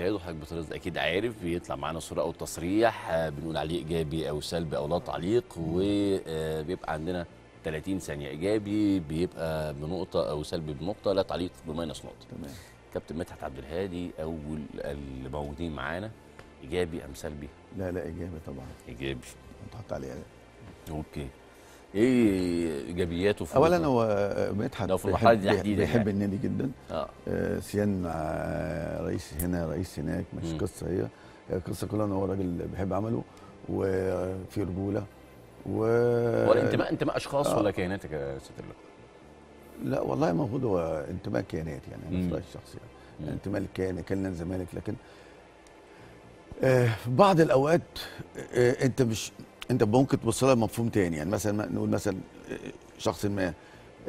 اجتهاده وحضرتك بطريقة اكيد عارف بيطلع معانا صورة او تصريح بنقول عليه ايجابي او سلبي او لا تعليق، وبيبقى عندنا 30 ثانية، ايجابي بيبقى بنقطة او سلبي بنقطة، لا تعليق بماينس نقطة. تمام. كابتن مدحت عبد الهادي اول اللي موجودين معانا، ايجابي ام سلبي؟ لا ايجابي طبعا. ايجابي نحط عليه. اوكي، ايه ايجابياته؟ اولا هو مدحت بيحب النادي جدا. سيان رئيس هنا رئيس هناك، مش قصه، هي القصه كلها ان هو راجل بيحب عمله وفي رجوله. ولا انتماء اشخاص ولا كياناتك يا سيد الله؟ لا والله المفروض هو انتماء كيانات، يعني انا في رايي الشخصي يعني انتماء للكيان، كلنا الزمالك، لكن في بعض الاوقات انت ممكن تبص لها بمفهوم تاني. يعني مثلا نقول مثلا شخص ما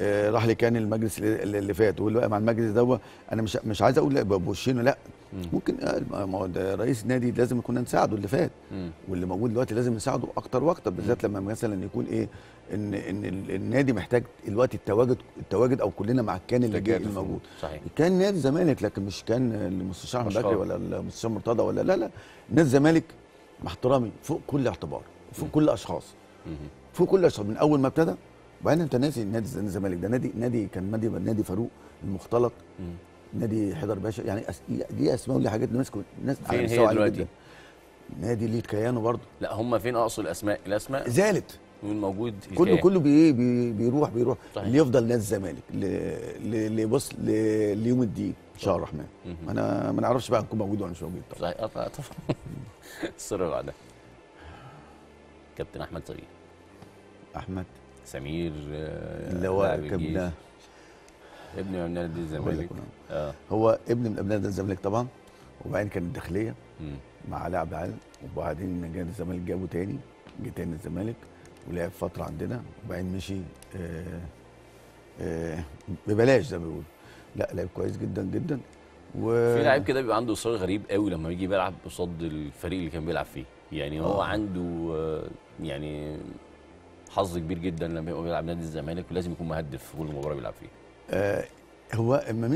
راح لكان المجلس اللي فات واللي بقى مع المجلس دوت، انا مش عايز اقول بوشينه، لا ممكن ما هو ده رئيس نادي لازم كنا نساعده اللي فات، واللي موجود دلوقتي لازم نساعده اكتر واكتر، بالذات لما مثلا يكون ايه ان النادي محتاج الوقت التواجد او كلنا مع الكيان اللي جاي الموجود. صحيح. كان نادي الزمالك، لكن مش كان المستشار احمد بكري ولا المستشار مرتضى ولا لا، نادي الزمالك مع احترامي فوق كل اعتبار، فوق كل اشخاص، فوق كل اشخاص من اول ما ابتدى. وبعدين انت ناسي نادي الزمالك ده نادي كان نادي فاروق المختلط، نادي حيدر باشا، يعني دي اسماء ودي حاجات ناس على مستوى عالي جدا، نادي ليه كيانه برضه. لا هم فين؟ اقصد الاسماء زالت والموجود كله بيروح اللي يفضل نادي الزمالك اللي يبص ليوم الدين ان شاء الله الرحمن. انا ما نعرفش بقى نكون موجود ولا مش موجود طبعا. طبعا السر العاده كابتن احمد صغير، احمد سمير اللي هو ابن من نادي الزمالك، هو ابن من ابناء نادي الزمالك طبعا، وبعدين كان الداخليه مع علي عبد العال، وبعدين جه الزمالك جابه تاني، جه تاني الزمالك ولعب فتره عندنا، وبعدين مشي ببلاش زي ما بيقولوا. لا لعب كويس جدا جدا. في لعيب كده بيبقى عنده اصرار غريب قوي لما بيجي بيلعب قصاد الفريق اللي كان بيلعب فيه، يعني هو عنده يعني حظ كبير جدا لما يبقى بيلعب نادي الزمالك ولازم يكون مهدف في كل مباراه بيلعب فيها. هو اما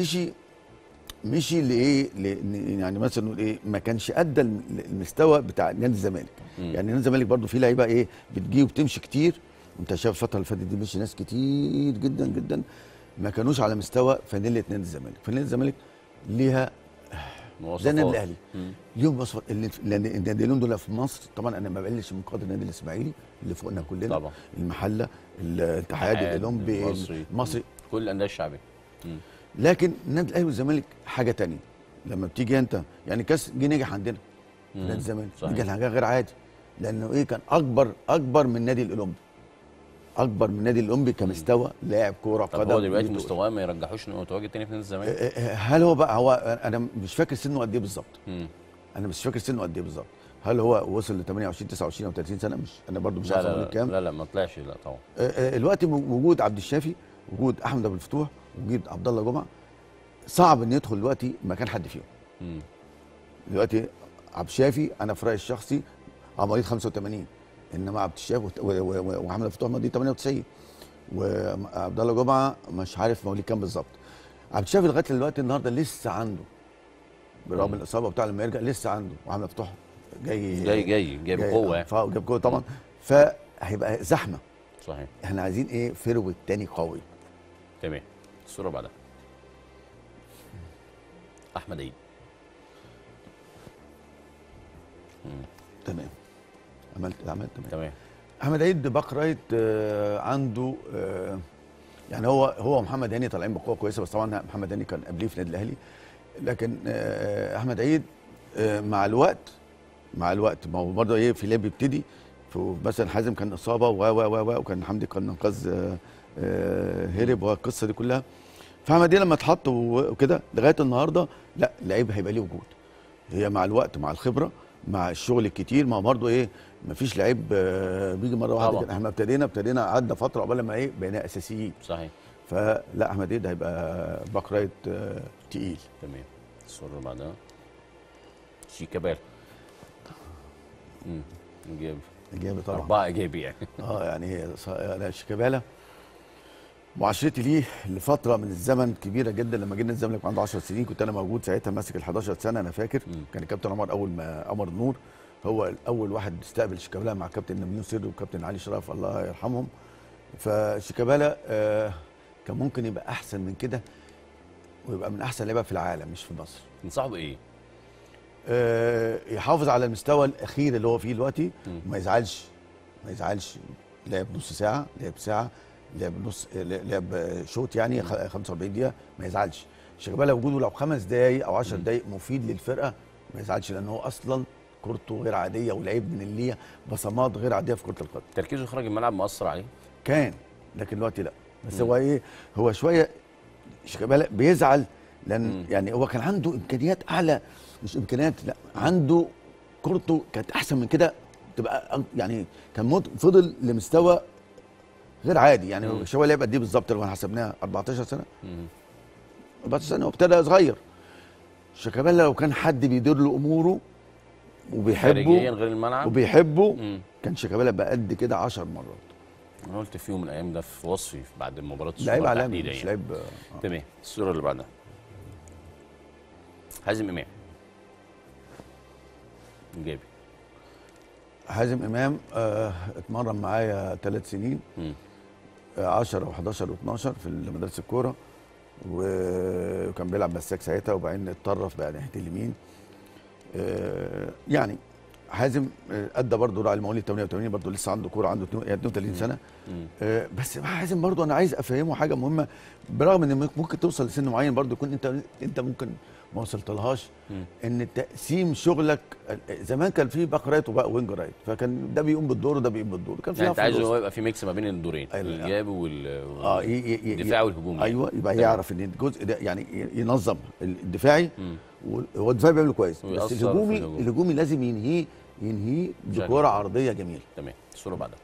مشي لايه؟ يعني مثلا نقول ايه؟ ما كانش ادى المستوى بتاع نادي الزمالك، يعني نادي الزمالك برضه في لعيبه ايه؟ بتجي وبتمشي كتير، وانت شايف الفتره اللي فاتت دي مشي ناس كتير جدا جدا ما كانوش على مستوى فانيله نادي الزمالك، فانيله الزمالك ليها زي النادي الاهلي اليوم وصفه الناديين دول في مصر طبعا. انا ما بقللش من قدر النادي الاسماعيلي اللي فوقنا كلنا طبعا، المحله، الاتحاد الاولمبي المصري، كل الانديه الشعبيه، لكن النادي الاهلي والزمالك حاجه ثانيه. لما بتيجي انت يعني كاس جه نجح عندنا نادي الزمالك، نجح حاجه غير عادي، لانه ايه؟ كان اكبر من النادي الاولمبي، اكبر من النادي الاولمبي كمستوى لاعب كوره قدم. طب هو دلوقتي مستواه ما يرجحوش انه يتواجد تاني في نادي الزمالك؟ هل هو بقى انا مش فاكر سنه قد ايه بالظبط، هل هو وصل ل 28 29 او 30 سنه؟ مش انا برضو مش عارف اقول كام. لا ما طلعش. لا طبعا الوقت وجود عبد الشافي، وجود احمد ابو الفتوح، وجود عبد الله جمعة، صعب ان يدخل دلوقتي مكان حد فيهم. دلوقتي عبد الشافي انا في رايي الشخصي عمريه 85، انما عبد الشافي ومحمد فتوح ماضي 98، وعبد الله جمعه مش عارف مواليد كام بالظبط. عبد الشافي لغايه دلوقتي النهارده لسه عنده بالرغم الاصابه بتاع لما يرجع لسه عنده، ومحمد فتوح جاي بقوه، جاب قوه طبعا، فهيبقى زحمه. صحيح. احنا عايزين ايه؟ فيرويد تاني قوي. تمام. الصوره بعدها احمد عيد. تمام. عملت تمام. احمد عيد باك رايت عنده، يعني هو ومحمد هاني طالعين بقوه كويسه، بس طبعا محمد هاني كان قبليه في النادي الاهلي، لكن احمد عيد مع الوقت ما هو برضه ايه؟ في لعب بيبتدي، مثلا حازم كان اصابه وكان حمدي كان انقاذ هرب والقصه دي كلها، فاحمد لما اتحط وكده لغايه النهارده لا لعيب هيبقى ليه وجود. هي مع الوقت مع الخبره مع الشغل الكتير، ما برضه ايه؟ ما فيش لعيب بيجي مره واحده كده. احنا ابتدينا عدى فتره قبل ما ايه؟ بقينا اساسيين. صحيح. فلا احمد عيد هيبقى باك رايت تقيل. تمام. الصوره اللي بعدها شيكابالا. ايجابي طبعا. 4 ايجابي يعني. يعني شيكابالا معاشرتي ليه لفتره من الزمن كبيره جدا. لما جينا الزمالك وعنده 10 سنين كنت انا موجود ساعتها ماسك ال 11 سنه انا فاكر. كان الكابتن عمر، اول ما عمر نور هو اول واحد استقبل شيكابالا مع كابتن نميون سري وكابتن علي شرف الله يرحمهم. فشيكابالا كان ممكن يبقى احسن من كده ويبقى من احسن لعيبه في العالم مش في مصر. تنصحه ايه؟ يحافظ على المستوى الاخير اللي هو فيه دلوقتي ما يزعلش. لعب نص ساعه، لعب ساعه، لعب شوط يعني 45 دقيقه، ما يزعلش. شيكابالا وجوده لو 5 دقائق او 10 دقائق مفيد للفرقه ما يزعلش، لان هو اصلا كورته غير عاديه ولعيب من اللي هي بصمات غير عاديه في كره القدم. تركيزه خارج الملعب مأثر عليه؟ كان، لكن دلوقتي لا. بس هو ايه، هو شويه شيكابالا بيزعل لان يعني هو كان عنده امكانيات اعلى، مش امكانيات، لا عنده كورته كانت احسن من كده، تبقى يعني كان فضل لمستوى غير عادي يعني. شويه لعب قد ايه بالظبط لو حسبناها؟ 14 سنه. 14 سنه وابتدى صغير. شيكابالا لو كان حد بيدير له اموره وبيحبه خارجيا غير الملعب وبيحبه كان شيكابالا بقى قد كده 10 مرات. انا قلت في يوم من الايام ده في وصفي بعد مباراه السوبر التحديديه مش لعيب. تمام. الصوره اللي بعدها حازم امام جابي. حازم امام اتمرن معايا 3 سنين 10 و11 و12 في مدرسه الكوره، وكان بيلعب مساك ساعتها وبعدين اتطرف بقى ناحيه اليمين. يعني حازم ادى برضه راعي المواليد 88 برضه لسه عنده كوره، عنده 32 سنه. بس حازم برضه انا عايز افهمه حاجه مهمه، برغم ان ممكن توصل لسن معين برضه يكون انت ممكن ما وصلتلهاش، ان تقسيم شغلك. زمان كان في باك رايت وباك وينج رايت، فكان ده بيقوم بالدور وده بيقوم بالدور، كان في يعني انت عايز هو يبقى في ميكس ما بين الدورين الايجابي والدفاع والهجوم. ايوه، يبقى يعرف ان الجزء ده يعني ينظم الدفاعي، هو الدفاعي بيعمله كويس بس الهجومي لازم ينهيه بكوره عرضيه جميله. تمام. الصوره بعدها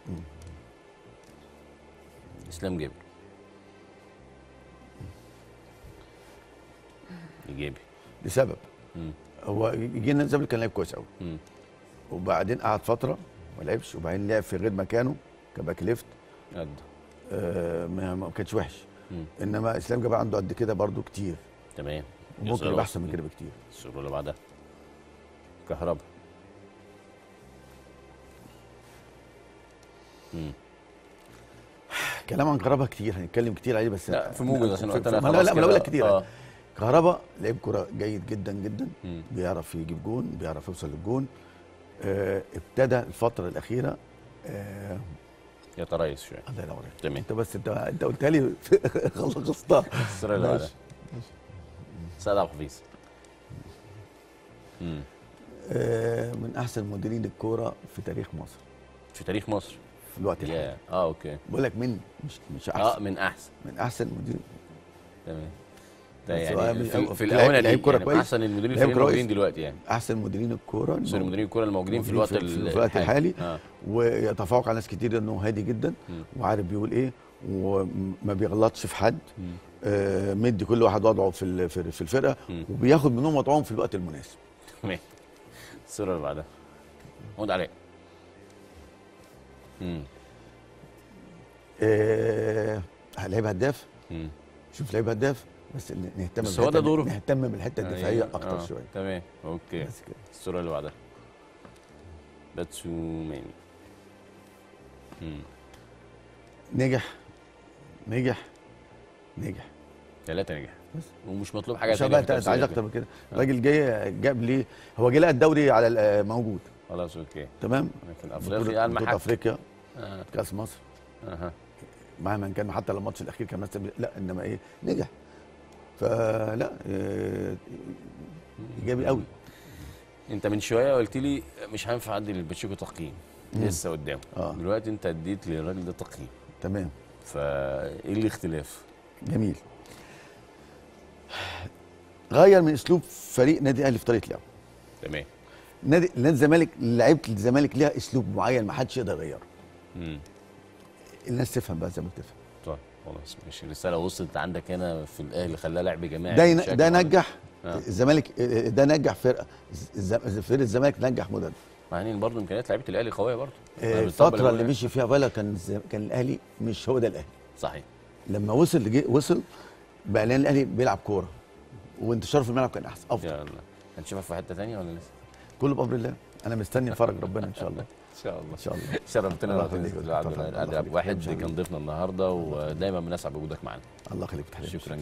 اسلام جابي. لسبب هو جينا الزمالك كان لعيب كويس قوي، وبعدين قعد فتره ما لعبش، وبعدين لعب في غير مكانه كباك ليفت قد ما كانش وحش. انما اسلام جابي عنده قد كده برضه كتير. تمام. ممكن يبقى احسن من كده بكتير. الصوره اللي بعدها كهربا. كلام عن كهربا كتير، هنتكلم كتير عليه بس لا في موجز عشان وقتنا خلاص. لا بقول لك كتير. كهربا لعيب كوره جيد جدا جدا، بيعرف يجيب جون، بيعرف يوصل للجون. ابتدى الفتره الاخيره يتريث شويه. الله ينور عليك. تمام. انت قلتها لي خلصتها. الصوره اللي بعدها سعد عبد الحفيظ. من احسن مديرين الكوره في تاريخ مصر. في تاريخ مصر في الوقت الحالي. اوكي. بقول لك مش احسن. من احسن مديرين. تمام. يعني في الاونه دي يعني احسن المديرين دلوقتي، يعني احسن مديرين الكوره الموجودين في الوقت الحالي. ويتفوق على ناس كتير انه هادي جدا وعارف بيقول ايه وما بيغلطش في حد. مدي كل واحد وضعه في الفرقه وبياخد منهم وضعهم في الوقت المناسب. تمام. الصوره اللي بعدها محمود علاء. لعيب هداف. شوف لعيب هداف بس نهتم نهتم بالحته الدفاعيه اكتر شويه. تمام. اوكي. بس كده. الصوره اللي بعدها باتشو ماني. نجح 3 نجح بس، ومش مطلوب حاجه ثانيه. مش عايز اكتر من كده. الراجل جاي جاب ليه، هو جه لقى الدوري على موجود خلاص. اوكي. تمام. لكن افريقيا بطولة افريقيا كاس مصر مهما كان، حتى لو الماتش الاخير كان لا، انما ايه نجح. فلا ايجابي قوي. انت من شويه قلت لي مش هينفع ادي للباتشيكو تقييم، لسه قدامه. دلوقتي انت اديت للراجل ده تقييم. تمام. فايه الاختلاف؟ جميل. غير من اسلوب فريق نادي الاهلي في طريقه لعبه. تمام. نادي الزمالك، لعيبه الزمالك ليها اسلوب معين ما حدش يقدر يغيره. الناس تفهم بقى زي ما بتفهم. طيب خلاص ماشي. الرساله وصلت عندك هنا في الاهلي، خلاها لعب جماعي. ده نجح الزمالك، ده نجح فرقه الزمالك، نجح مدرب. مع ان برضه امكانيات لعيبه الاهلي قويه برضه. الفتره اللي مشي فيها فايلر كان الاهلي مش هو ده الاهلي. صحيح. لما وصل بقى لان الاهلي بيلعب كوره وانتشار في الملعب كان احسن افضل. يا الله هنشوفك في حته ثانيه ولا لسه؟ كله بامر الله، انا مستني افرج ربنا ان شاء الله. ان شاء الله ان شاء الله. شرفتنا عبد الواحد كان ضيفنا النهارده ودايما بنسعد بوجودك معنا. الله يخليك. شكرا.